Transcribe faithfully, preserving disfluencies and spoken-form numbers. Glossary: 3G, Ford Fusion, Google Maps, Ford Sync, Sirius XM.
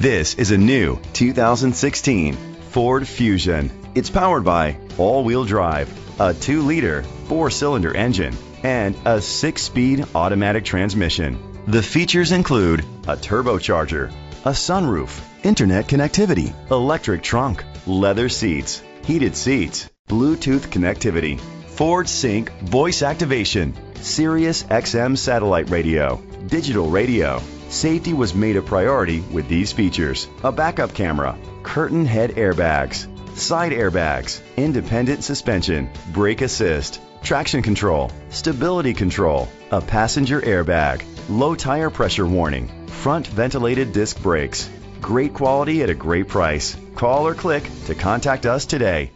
This is a new two thousand sixteen Ford Fusion. It's powered by all-wheel drive, a two liter four cylinder engine, and a six speed automatic transmission. The features include a turbocharger, a sunroof, internet connectivity, electric trunk, leather seats, heated seats, Bluetooth connectivity, Ford Sync voice activation, Sirius X M satellite radio, digital radio. Safety was made a priority with these features: a backup camera, curtain head airbags, side airbags, independent suspension, brake assist, traction control, stability control, a passenger airbag, low tire pressure warning, front ventilated disc brakes. Great quality at a great price. Call or click to contact us today.